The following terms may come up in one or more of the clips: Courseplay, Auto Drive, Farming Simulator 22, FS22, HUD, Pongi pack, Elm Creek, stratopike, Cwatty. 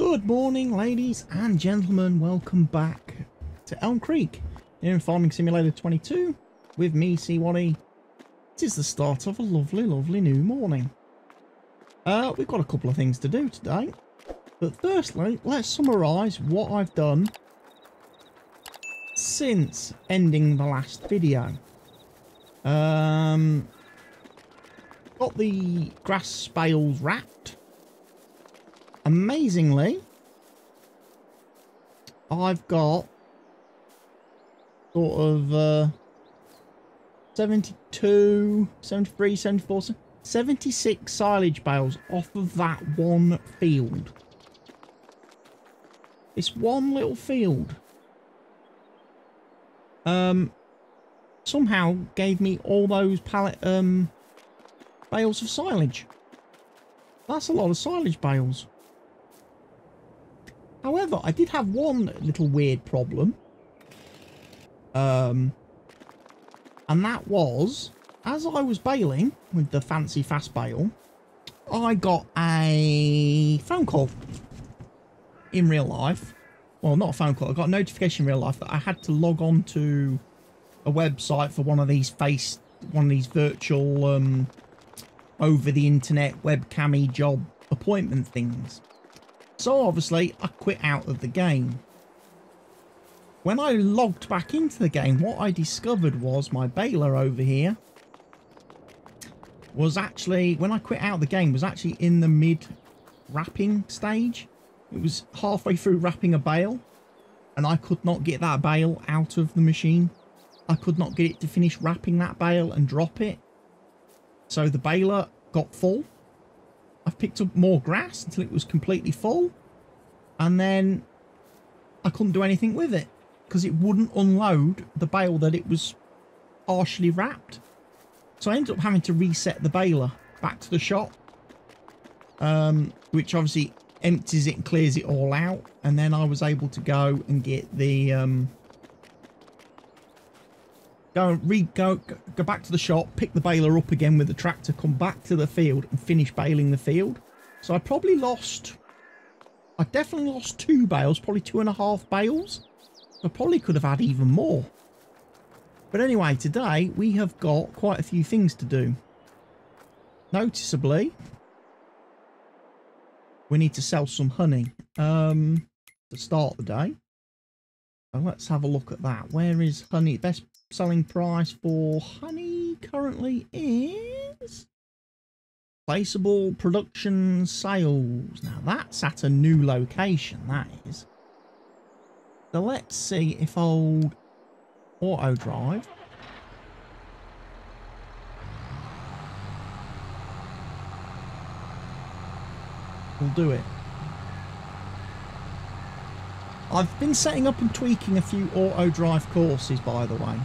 Good morning, ladies and gentlemen. Welcome back to Elm Creek here in Farming Simulator 22 with me, Cwatty. It is the start of a lovely, lovely new morning. We've got a couple of things to do today, but firstly, let's summarise what I've done since ending the last video. Got the grass spales wrapped. Amazingly, I've got sort of 72, 73, 74, 76 silage bales off of that one field. This one little field somehow gave me all those pallet bales of silage. That's a lot of silage bales. However, I did have one little weird problem, and that was, as I was baling with the fancy fast bale, I got a phone call in real life. Well, not a phone call, I got a notification in real life that I had to log on to a website for one of these virtual over the internet webcammy job appointment things. So obviously I quit out of the game. When I logged back into the game, what I discovered was my baler over here was actually, when I quit out of the game, was actually in the mid wrapping stage. It was halfway through wrapping a bale and I could not get that bale out of the machine. I could not get it to finish wrapping that bale and drop it. So the baler got full. I've picked up more grass until it was completely full, and then I couldn't do anything with it because it wouldn't unload the bale that it was partially wrapped. So I ended up having to reset the baler back to the shop, which obviously empties it and clears it all out, and then I was able to go and get the go back to the shop, pick the baler up again with the tractor, come back to the field and finish baling the field. So I definitely lost two bales, probably 2.5 bales. I probably could have had even more. But anyway, today we have got quite a few things to do. Noticeably, we need to sell some honey to start the day. So let's have a look at that. Where is honey? Best selling price for honey currently is placeable production sales. Now that's at a new location, that is. So let's see if old Auto Drive will do it. I've been setting up and tweaking a few Auto Drive courses, by the way.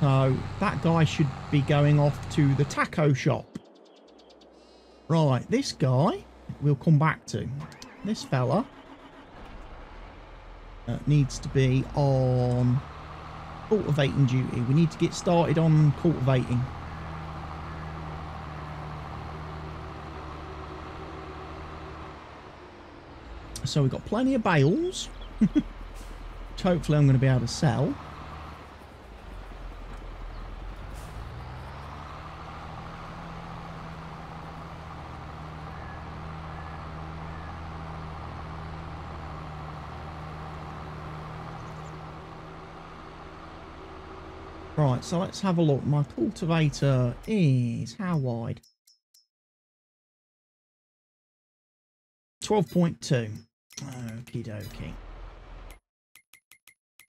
So that guy should be going off to the taco shop. Right, this guy we'll come back to. This fella needs to be on cultivating duty. We need to get started on cultivating. So we've got plenty of bales, which hopefully I'm going to be able to sell. Right, so let's have a look. My cultivator is how wide? 12.2. Okie dokie.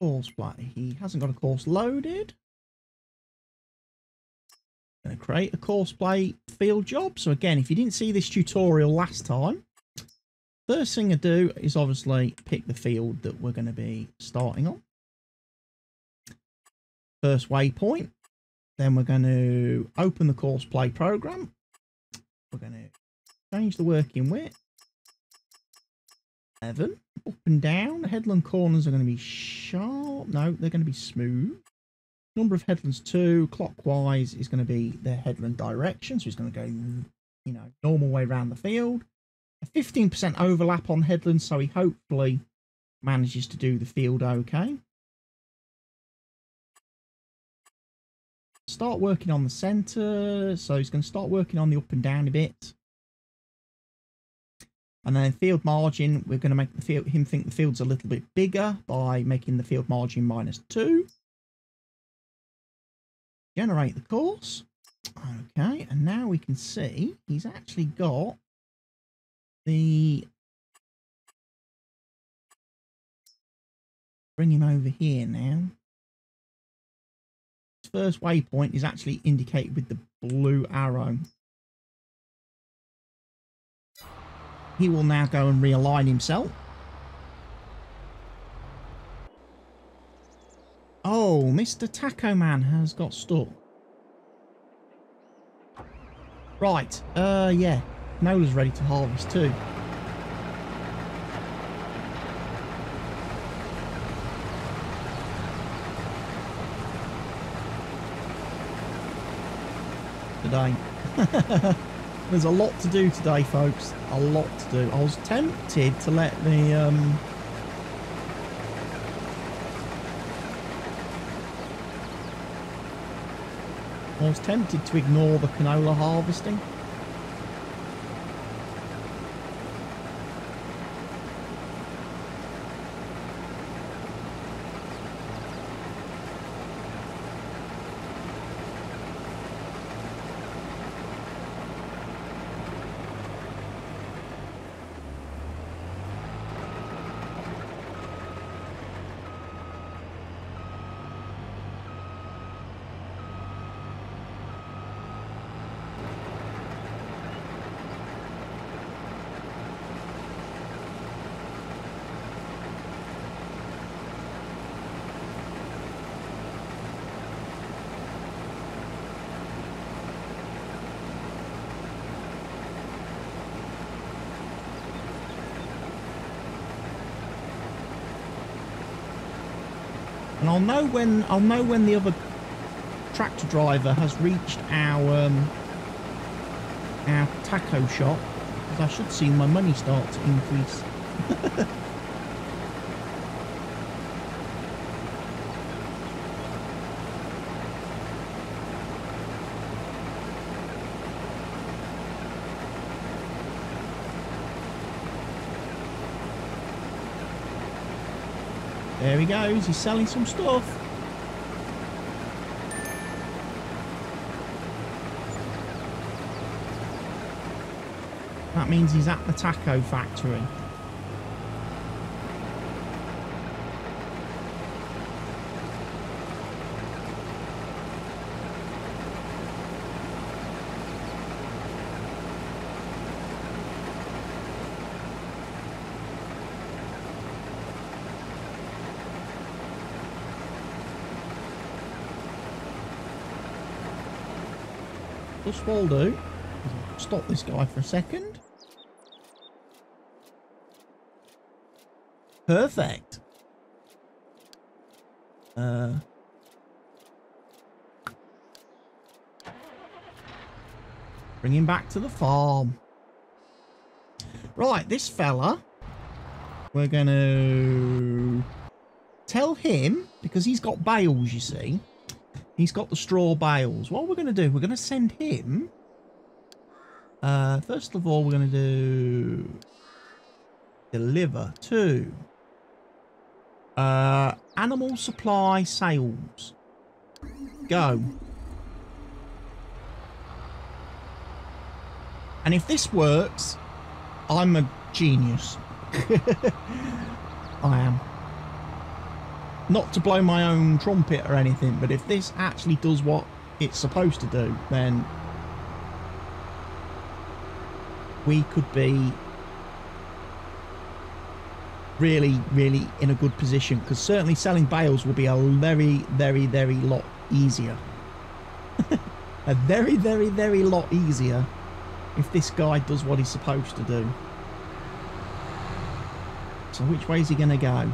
Courseplay. He hasn't got a course loaded. Going to create a Courseplay field job. So again, if you didn't see this tutorial last time, first thing I do is obviously pick the field that we're going to be starting on. First waypoint. Then we're going to open the Courseplay program. We're going to change the working width. 11. Up and down. The headland corners are going to be sharp. No, they're going to be smooth. Number of headlands 2 clockwise is going to be the headland direction, so it's going to go, you know, normal way around the field. A 15% overlap on headlands, so he hopefully manages to do the field okay. Start working on the centre, so he's going to start working on the up and down a bit. And then field margin, we're going to make the field, him think the field's a little bit bigger by making the field margin -2. Generate the course. Okay, and now we can see he's actually got the... Bring him over here now. His first waypoint is actually indicated with the blue arrow. He will now go and realign himself. Oh, Mr. Taco Man has got stuck. Right, yeah. Nola's ready to harvest too. Today. There's a lot to do today, folks. A lot to do. I was tempted to let the... I was tempted to ignore the canola harvesting. And I'll know when the other tractor driver has reached our taco shop, because I should see my money start to increase. There he goes, he's selling some stuff. That means he's at the taco factory. What we'll do is stop this guy for a second. Perfect. Bring him back to the farm. Right, this fella, we're going to tell him, because he's got bales, you see. He's got the straw bales. What we're going to do, we're going to send him... first of all, we're going to do... Deliver to... animal supply sales. Go. And if this works, I'm a genius. I am. Not to blow my own trumpet or anything, but if this actually does what it's supposed to do, then we could be really, really in a good position, because certainly selling bales will be a very, very, very lot easier. A very, very, very lot easier if this guy does what he's supposed to do. So which way is he going to go?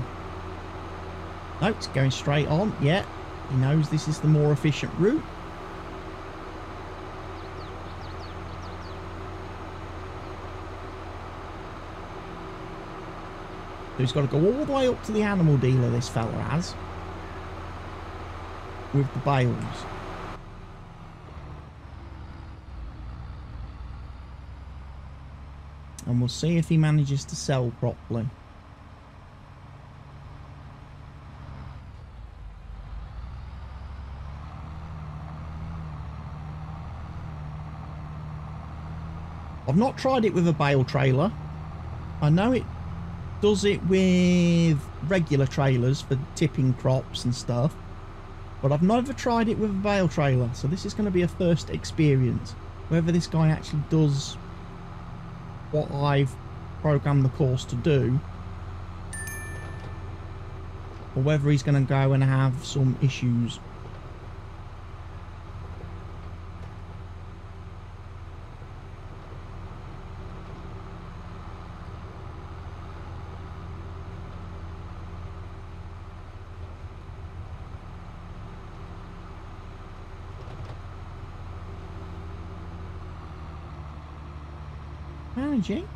Nope, it's going straight on. Yeah, He knows this is the more efficient route. He's got to go all the way up to the animal dealer, this fella has, with the bales. And we'll see if he manages to sell properly. I've not tried it with a bale trailer. I know it does it with regular trailers for tipping crops and stuff, but I've never tried it with a bale trailer, so this is going to be a first experience, whether this guy actually does what I've programmed the course to do, or whether he's going to go and have some issues. Managing.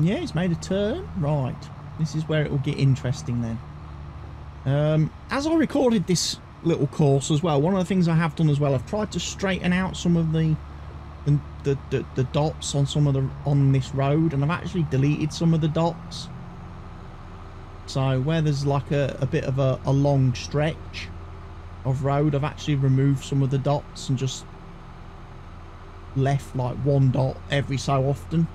Yeah, it's made a turn. Right. This is where it will get interesting then. As I recorded this little course as well, one of the things I have done as well, I've tried to straighten out some of the dots on some of the on this road, and I've actually deleted some of the dots, so where there's like a bit of a long stretch of road, I've actually removed some of the dots and just left like one dot every so often.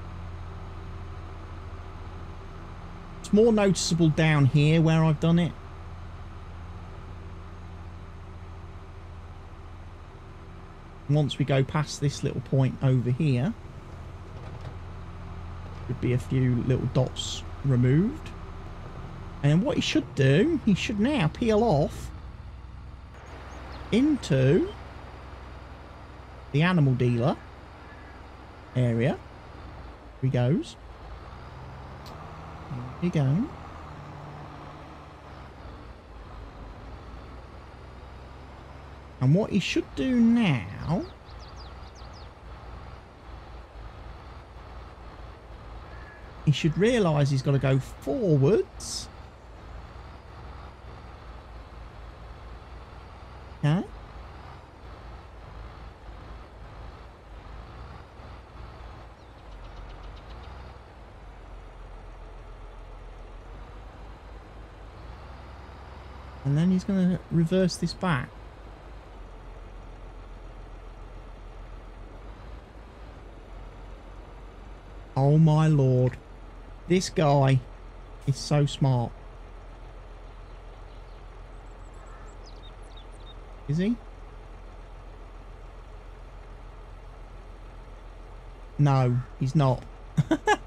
It's more noticeable down here where I've done it. Once we go past this little point over here, could be a few little dots removed. And what he should do, he should now peel off into the animal dealer area. Here he goes. Here we go. And what he should do now he should realise he's got to go forwards. Okay. And then he's going to reverse this back. Oh my lord, this guy is so smart. Is he? No, he's not.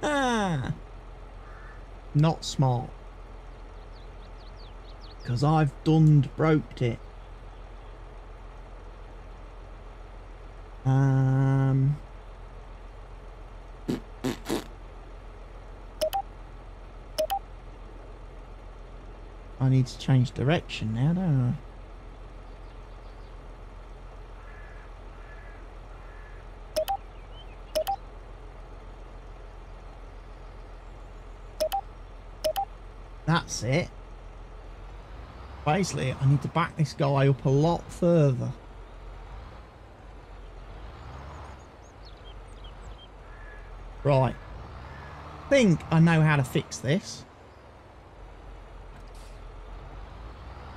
Not smart. Because I've broked it. I need to change direction now, don't I? That's it. Basically, I need to back this guy up a lot further. Right. I think I know how to fix this.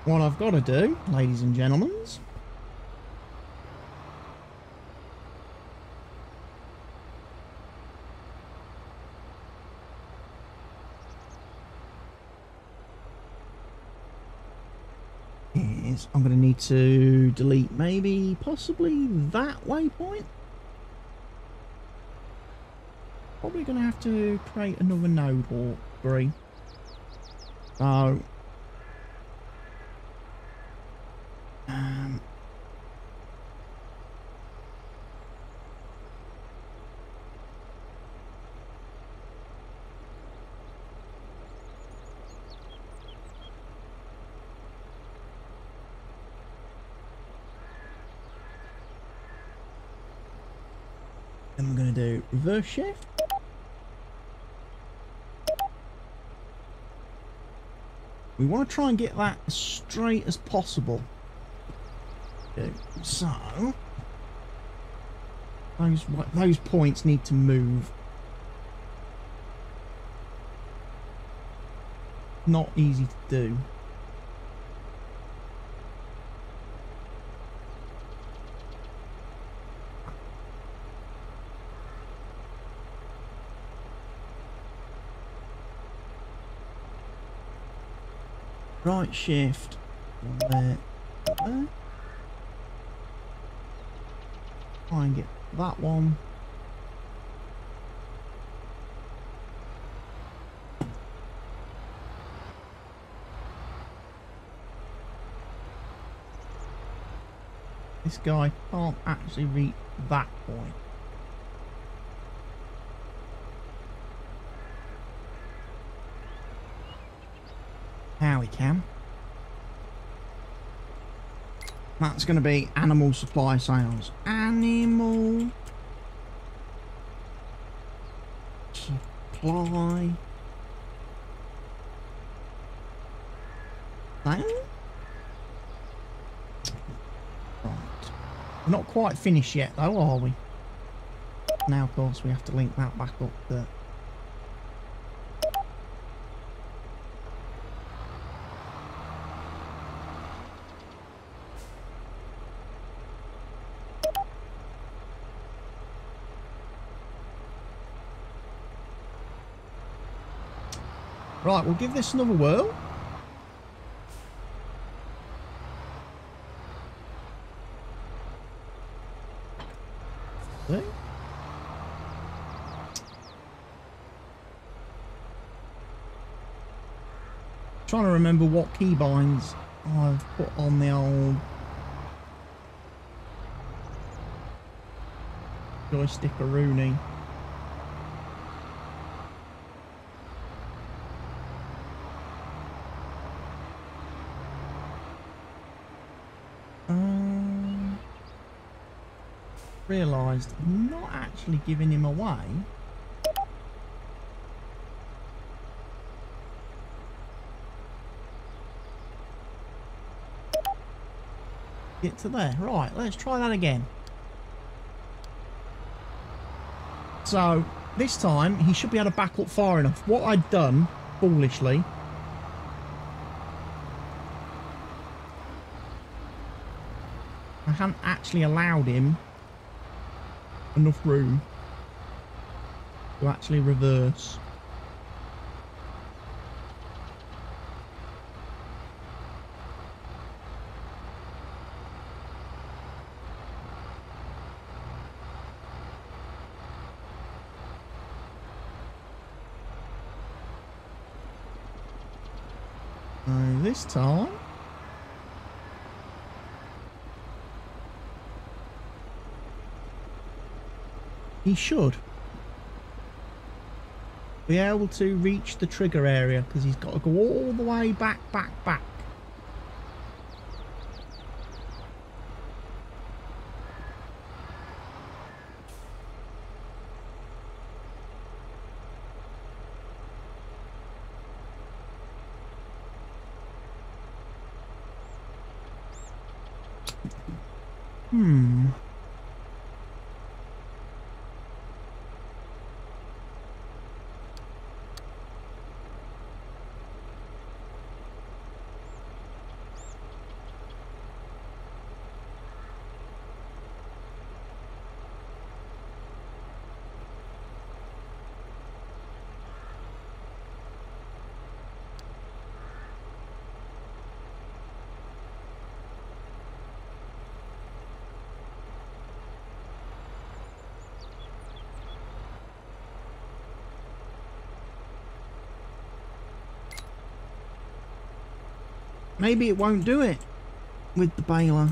What I've got to do, ladies and gentlemen, is I'm going to need to delete maybe, possibly that waypoint. Probably going to have to create another node or three. So... I'm going to do reverse shift. We want to try and get that as straight as possible. Okay, so those points need to move. Not easy to do. Right shift there, there. Try and get that one. This guy can't actually reach that point. Now he can. That's going to be animal supply sales. Animal supply sales? Right. We're not quite finished yet though, are we? Now of course we have to link that back up to right, we'll give this another whirl. There. Trying to remember what keybinds I've put on the old joystick-a-rooney. Realised I'm not actually giving him away. Get to there. Right, let's try that again. So this time he should be able to back up far enough. What I'd done foolishly I hadn't actually allowed him enough room to actually reverse. And this time he should be able to reach the trigger area because he's got to go all the way back, back. Maybe it won't do it. with the baler.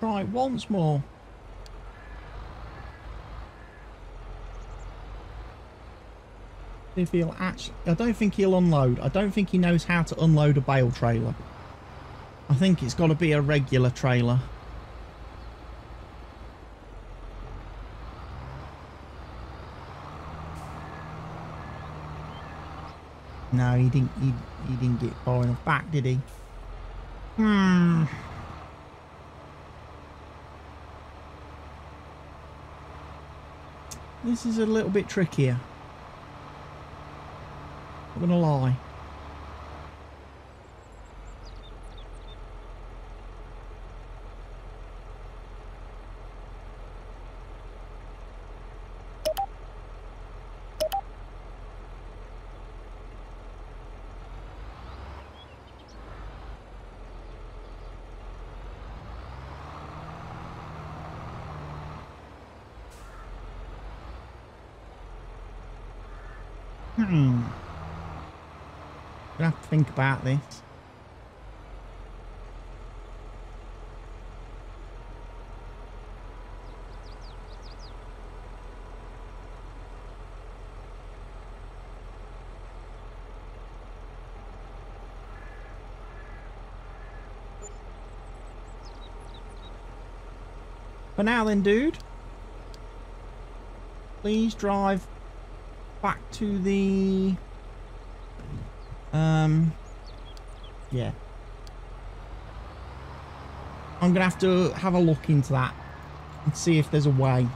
Right, once more. If he'll actually, I don't think he'll unload. I don't think he knows how to unload a bale trailer. I think it's got to be a regular trailer. No, he didn't get far enough back, did he? Hmm. This is a little bit trickier. Not gonna lie. Gonna have to think about this. For now then, dude, please drive back to the yeah, I'm gonna have to have a look into that and see if there's a way.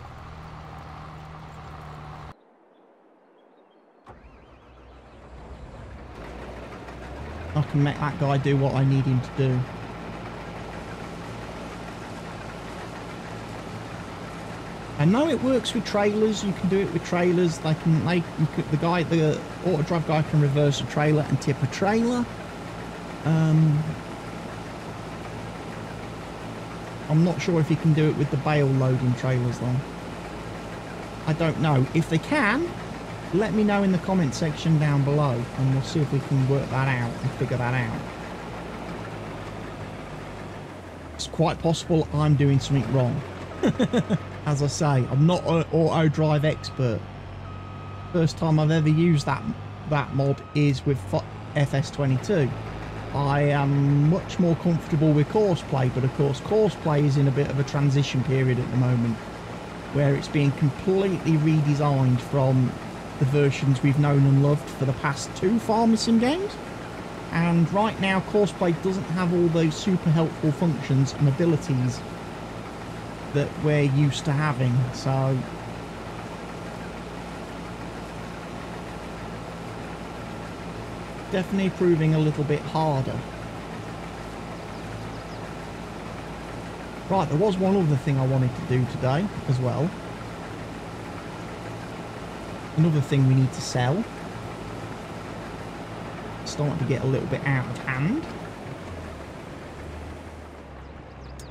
I can make that guy do what I need him to do. I know it works with trailers. You can do it with trailers. They can make the guy, the Auto Drive guy, can reverse a trailer and tip a trailer. I'm not sure if he can do it with the bale loading trailers though. I don't know. If they can, let me know in the comment section down below, and we'll see if we can work that out and figure that out. It's quite possible I'm doing something wrong. As I say, I'm not an Auto Drive expert. First time I've ever used that mod is with FS22. I am much more comfortable with Courseplay, but of course Courseplay is in a bit of a transition period at the moment, where it's being completely redesigned from the versions we've known and loved for the past two Farming Sim games. And right now Courseplay doesn't have all those super helpful functions and abilities that we're used to having, so definitely proving a little bit harder. Right, there was one other thing I wanted to do today as well. Another thing we need to sell. It's starting to get a little bit out of hand.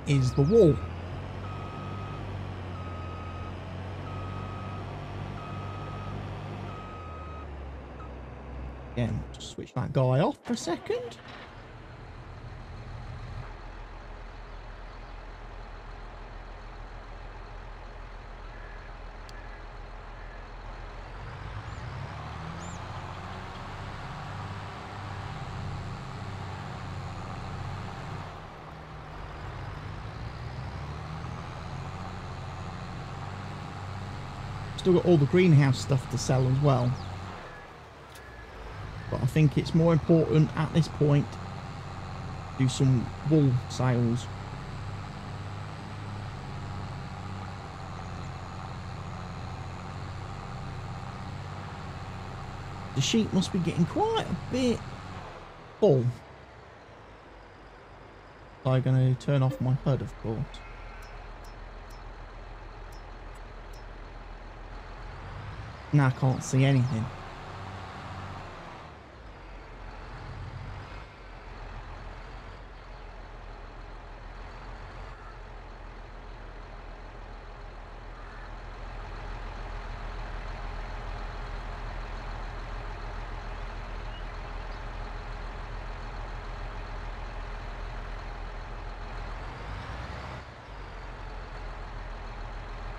Is the wool. Again, just switch that guy off for a second. still got all the greenhouse stuff to sell as well. But I think it's more important at this point to do some wool sales. The sheep must be getting quite a bit full. So I'm going to turn off my HUD, of course. Now I can't see anything.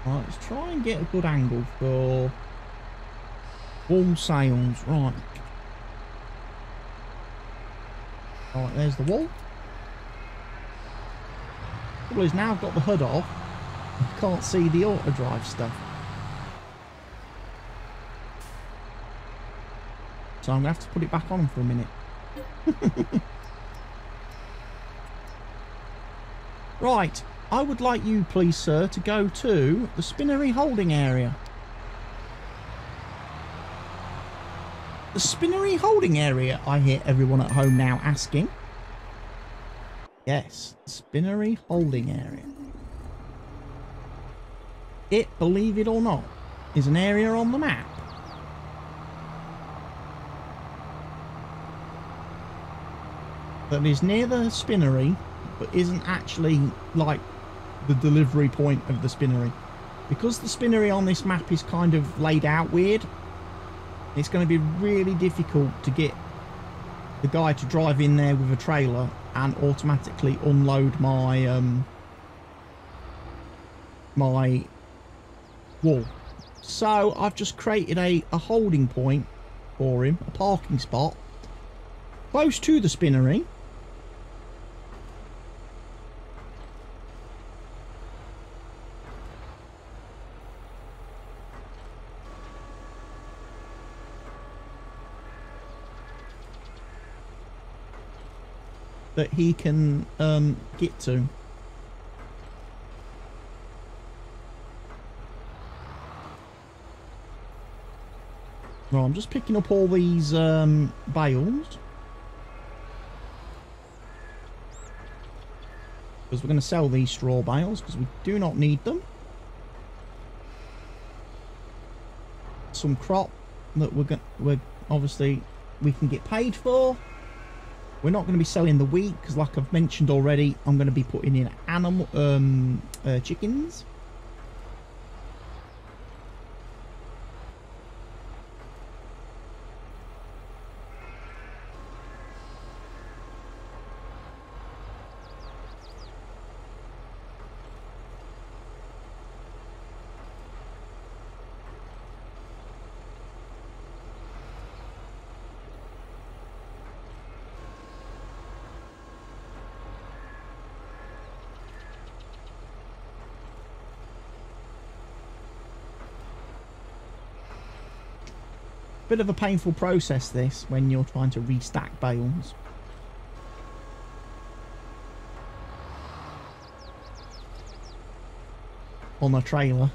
Let's try and get a good angle for wool sales. Right. Alright, there's the wool. Trouble is, now I've got the HUD off, I can't see the Auto Drive stuff. So I'm going to have to put it back on for a minute. Right. I would like you, please, sir, to go to the spinnery holding area. The spinnery holding area, I hear everyone at home now asking. Yes, the spinnery holding area. It, believe it or not, is an area on the map. That is near the spinnery, but isn't actually like the delivery point of the spinnery, because the spinnery on this map is kind of laid out weird. It's going to be really difficult to get the guy to drive in there with a trailer and automatically unload my my wall. So I've just created a holding point for him, a parking spot close to the spinnery. That he can get to. Well, I'm just picking up all these bales, because we're going to sell these straw bales because we do not need them. Some crop that we're obviously we can get paid for. We're not going to be selling the wheat because, like I've mentioned already, I'm going to be putting in animal chickens. Bit of a painful process, this, when you're trying to restack bales. On a trailer.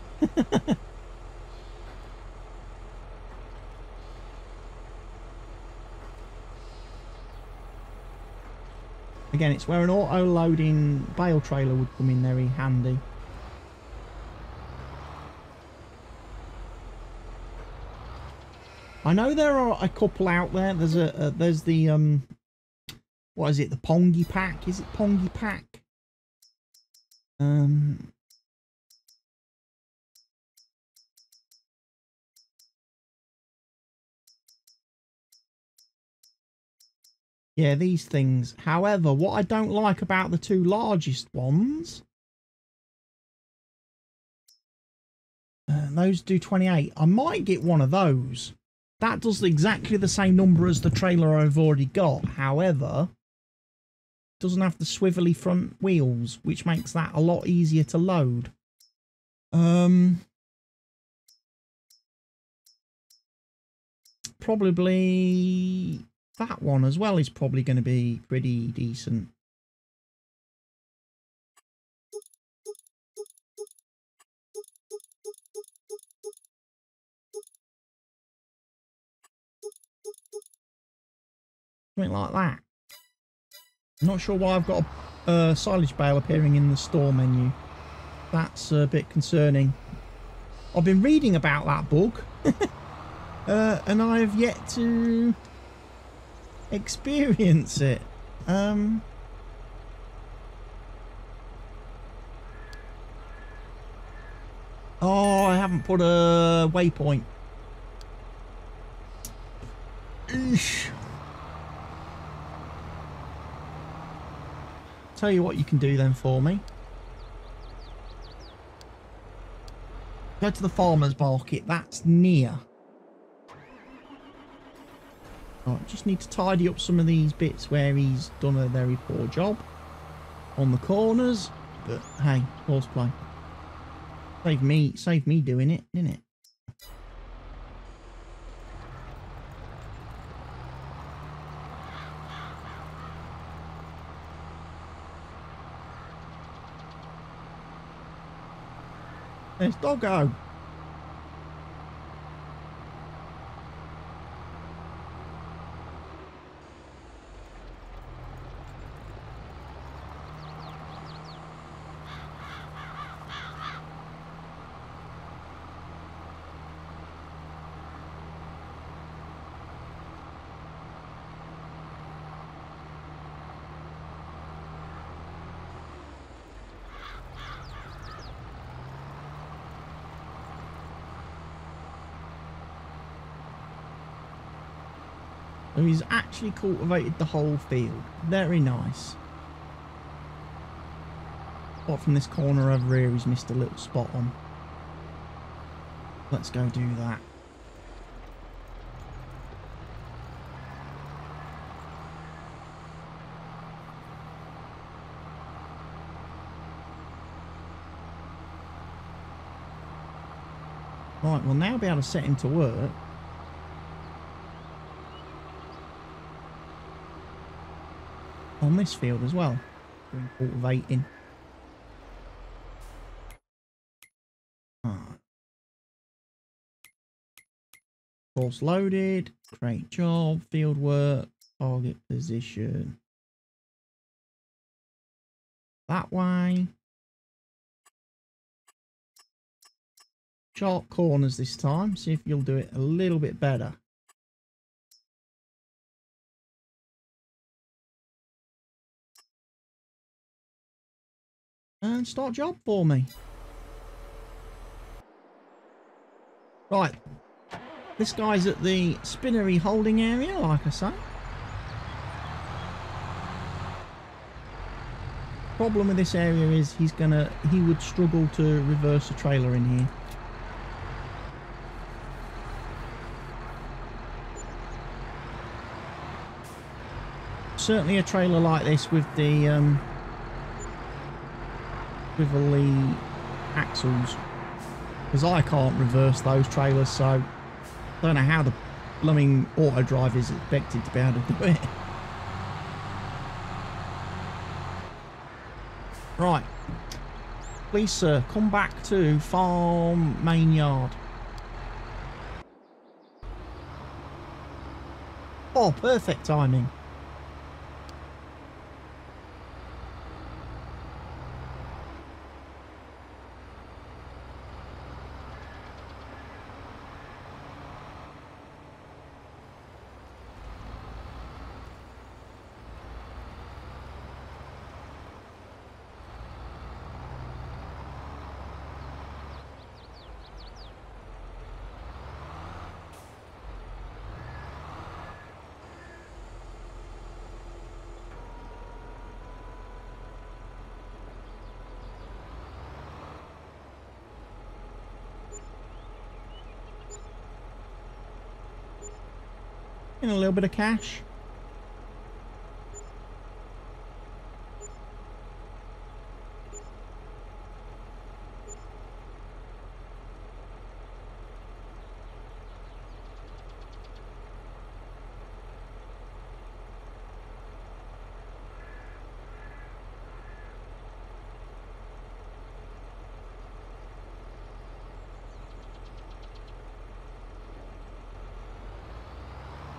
Again, it's where an auto-loading bale trailer would come in very handy. I know there are a couple out there. There's there's the what is it? The Pongi pack? Is it Pongi pack? Yeah, these things. However, what I don't like about the two largest ones. Those do 28. I might get one of those. That does exactly the same number as the trailer I've already got. However, it doesn't have the swivelly front wheels, which makes that a lot easier to load. probably that one as well is probably going to be pretty decent. Something like that. I'm not sure why I've got a silage bale appearing in the store menu. That's a bit concerning. I've been reading about that bug and I have yet to experience it. Oh, I haven't put a waypoint. Eesh. Tell you what you can do then for me. Go to the farmer's market, that's near. All right, just need to tidy up some of these bits where he's done a very poor job on the corners, but hey, horseplay. Save me doing it, didn't it? There's Doggo. So he's actually cultivated the whole field. Very nice. Apart from this corner over here, he's missed a little spot on. Let's go do that. Right, we'll now be able to set him to work. On this field as well, doing cultivating. Right. Course loaded, great job, field work, target position. That way. Sharp corners this time, see if you'll do it a little bit better. And start job for me. Right. This guy's at the spinnery holding area, like I say. Problem with this area is he would struggle to reverse a trailer in here. Certainly a trailer like this with the squiggly axles, because I can't reverse those trailers, so don't know how the blooming Auto Drive is expected to be able to do it. Right, please sir, come back to farm main yard. Oh, perfect timing. A little bit of cash.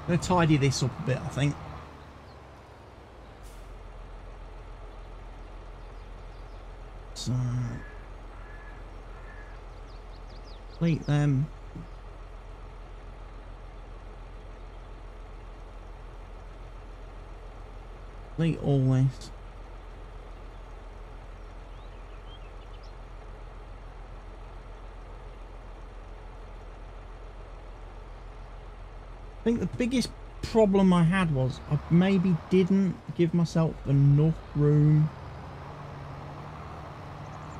I'm going to tidy this up a bit, I think. So, delete them. Delete all this. I think the biggest problem I had was I maybe didn't give myself enough room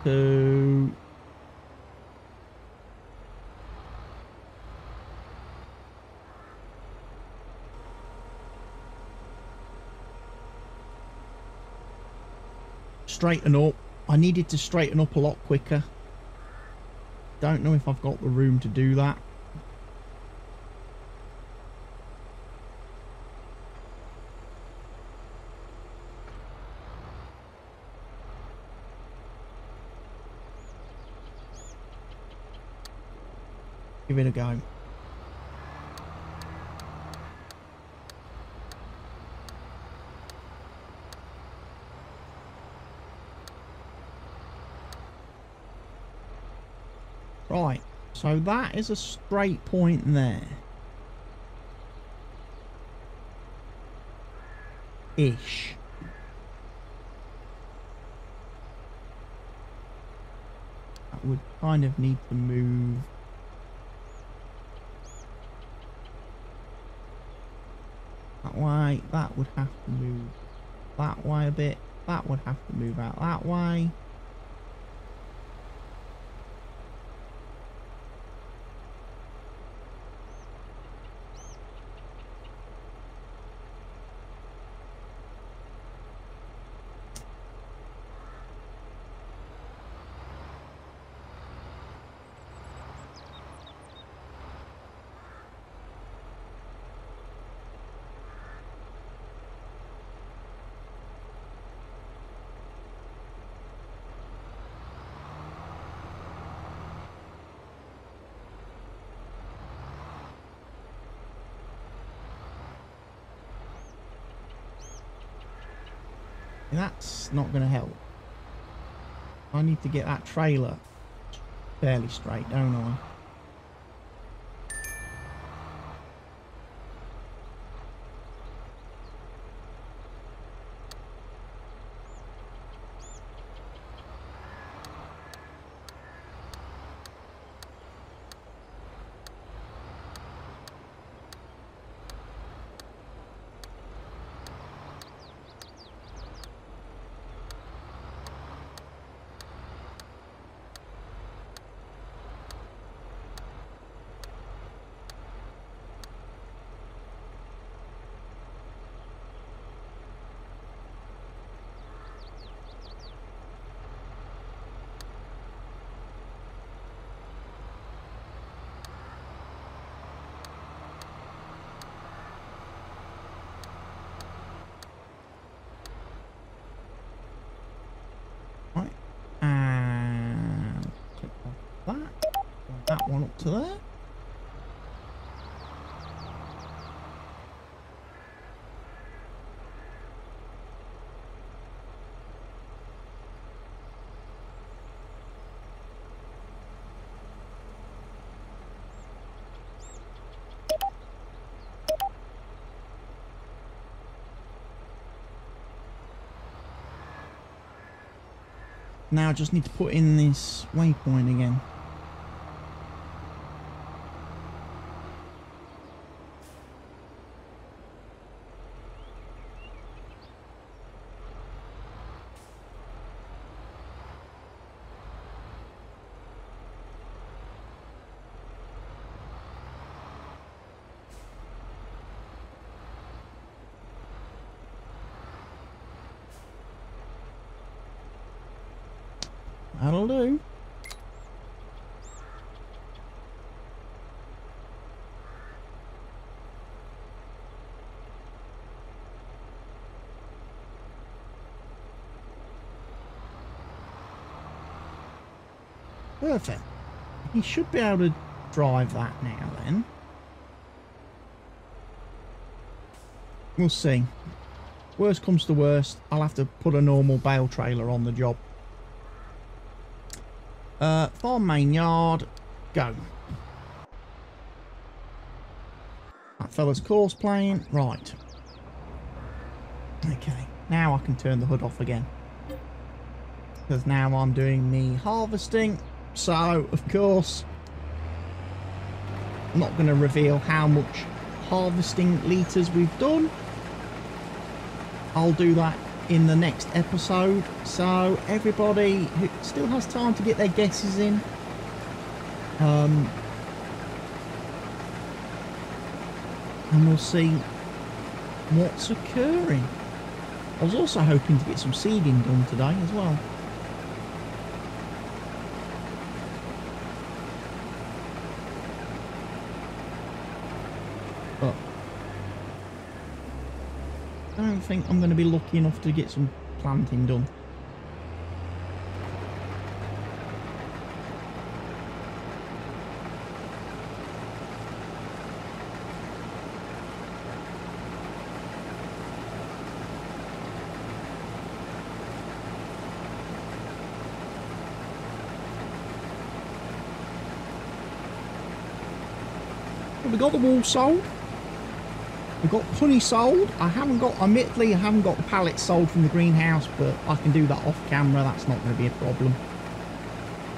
to straighten up. I needed to straighten up a lot quicker. Don't know if I've got the room to do that. Give it a go. Right, so that is a straight point there. Ish. That would kind of need to move. Way, that would have to move that way a bit, that would have to move out that way. That's not going to help. I need to get that trailer fairly straight, don't I? That one up to there. Now I just need to put in this waypoint again. That'll do. Perfect. He should be able to drive that now then. We'll see. Worst comes to worst, I'll have to put a normal bale trailer on the job. Farm main yard, go. That fella's course playing, right. Okay, now I can turn the hood off again. Because now I'm doing me harvesting, so of course I'm not going to reveal how much harvesting litres we've done. I'll do that in the next episode, so everybody who still has time to get their guesses in, and we'll see what's occurring. I was also hoping to get some seeding done today as well. I don't think I'm going to be lucky enough to get some planting done. Have we got the wool sold? I've got honey sold. I haven't got, admittedly, I haven't got the pallets sold from the greenhouse, but I can do that off camera. That's not going to be a problem.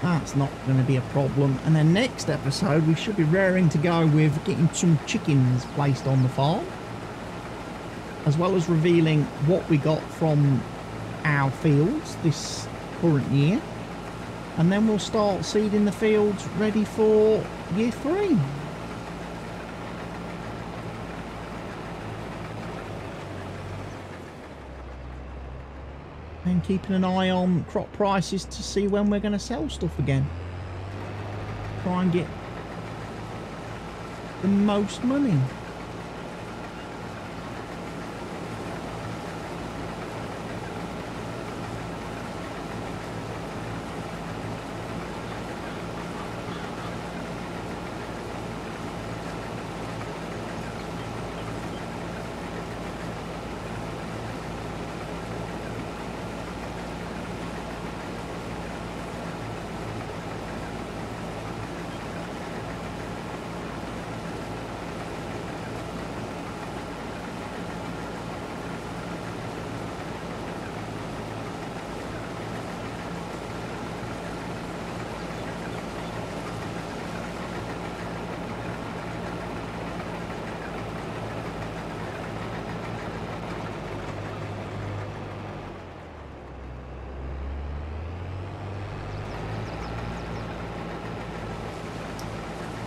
That's not going to be a problem. And then next episode, we should be raring to go with getting some chickens placed on the farm, as well as revealing what we got from our fields this current year. And then we'll start seeding the fields ready for year 3. And keeping an eye on crop prices to see when we're going to sell stuff again. Try and get the most money.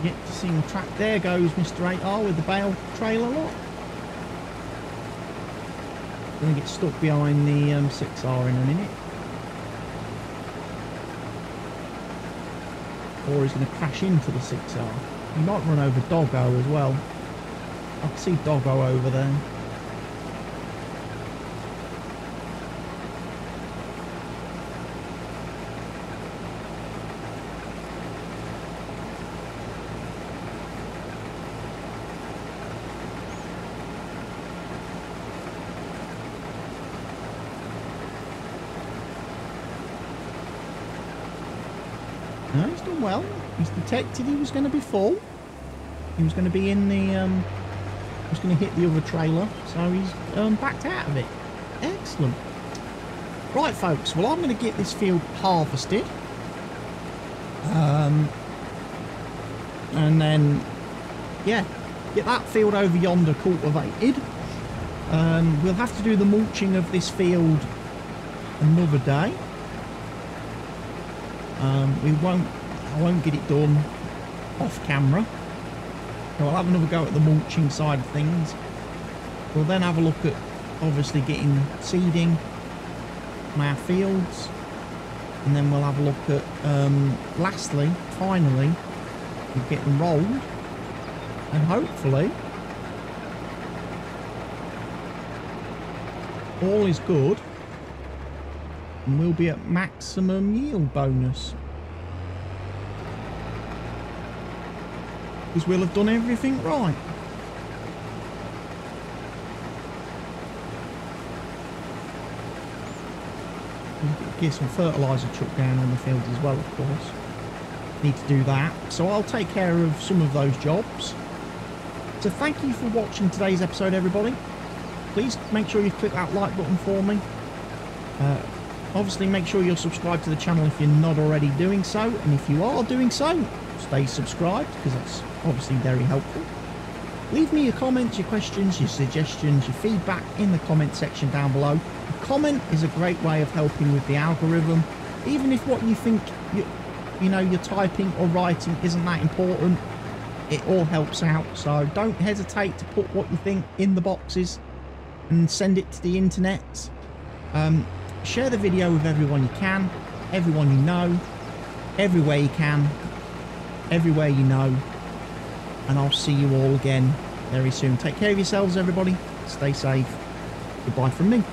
Get to see my track. There goes Mr. 8R with the bale trailer lot. Gonna get stuck behind the 6R in a minute, or he's gonna crash into the 6R. He might run over Doggo as well. I can see Doggo over there. No, he's done well. He's detected he was going to be full. He was going to be in the... he was going to hit the other trailer, so he's backed out of it. Excellent. Right, folks. Well, I'm going to get this field harvested. And then, yeah, get that field over yonder cultivated. We'll have to do the mulching of this field another day. I won't get it done off camera, so I'll have another go at the mulching side of things. We'll then have a look at obviously getting seeding from our fields, and then we'll have a look at lastly, finally, we'll get them rolled, and hopefully all is good. Will be at maximum yield bonus, because we'll have done everything right. Get some fertiliser chucked down on the field as well, of course. Need to do that. So I'll take care of some of those jobs. So thank you for watching today's episode, everybody. Please make sure you click that like button for me. Obviously, make sure you're subscribed to the channel if you're not already doing so. And if you are doing so, stay subscribed, because that's obviously very helpful. Leave me your comments, your questions, your suggestions, your feedback in the comment section down below. A comment is a great way of helping with the algorithm. Even if what you think, you're typing or writing isn't that important, it all helps out. So don't hesitate to put what you think in the boxes and send it to the internet. Share the video with everyone you can, everyone you know, everywhere you can, everywhere you know. And I'll see you all again very soon. Take care of yourselves, everybody. Stay safe. Goodbye from me.